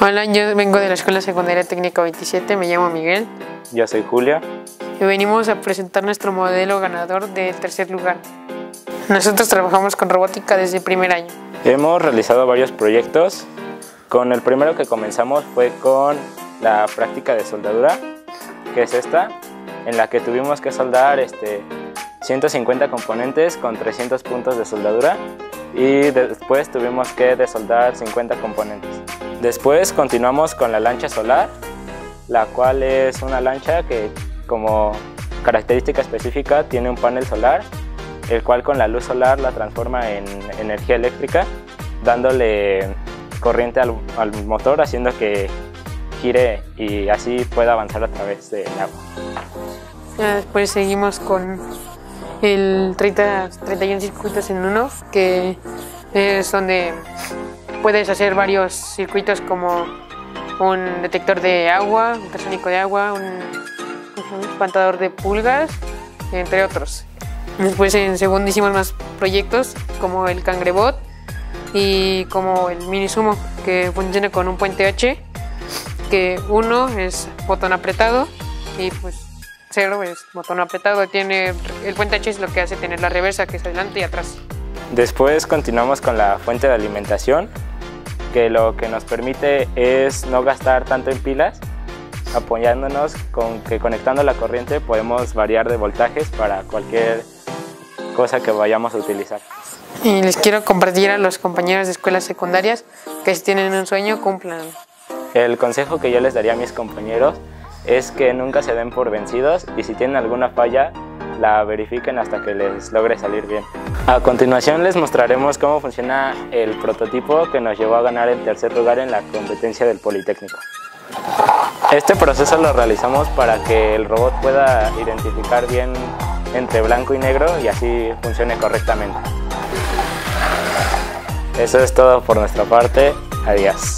Hola, yo vengo de la Escuela Secundaria Técnica 27, me llamo Miguel. Yo soy Julia. Y venimos a presentar nuestro modelo ganador del tercer lugar. Nosotros trabajamos con robótica desde el primer año. Hemos realizado varios proyectos. Con el primero que comenzamos fue con la práctica de soldadura, que es esta, en la que tuvimos que soldar 150 componentes con 300 puntos de soldadura. Y después tuvimos que desoldar 50 componentes. Después continuamos con la lancha solar, la cual es una lancha que como característica específica tiene un panel solar, el cual con la luz solar la transforma en energía eléctrica, dándole corriente al motor, haciendo que gire y así pueda avanzar a través del agua. Después seguimos con el 31 circuitos en uno, que es donde puedes hacer varios circuitos como un detector de agua, un ultrasonico de agua, un espantador de pulgas, entre otros. Después en segundo hicimos más proyectos como el cangrebot y como el mini sumo, que funciona con un puente H, que 1 es botón apretado y pues 0 es botón apretado. El puente H es lo que hace tener la reversa, que es adelante y atrás. Después continuamos con la fuente de alimentación, que lo que nos permite es no gastar tanto en pilas, apoyándonos con que conectando la corriente podemos variar de voltajes para cualquier cosa que vayamos a utilizar. Y les quiero compartir a los compañeros de escuelas secundarias que si tienen un sueño, cumplan. El consejo que yo les daría a mis compañeros es que nunca se den por vencidos y si tienen alguna falla, la verifiquen hasta que les logre salir bien. A continuación les mostraremos cómo funciona el prototipo que nos llevó a ganar el tercer lugar en la competencia del Politécnico. Este proceso lo realizamos para que el robot pueda identificar bien entre blanco y negro y así funcione correctamente. Eso es todo por nuestra parte. Adiós.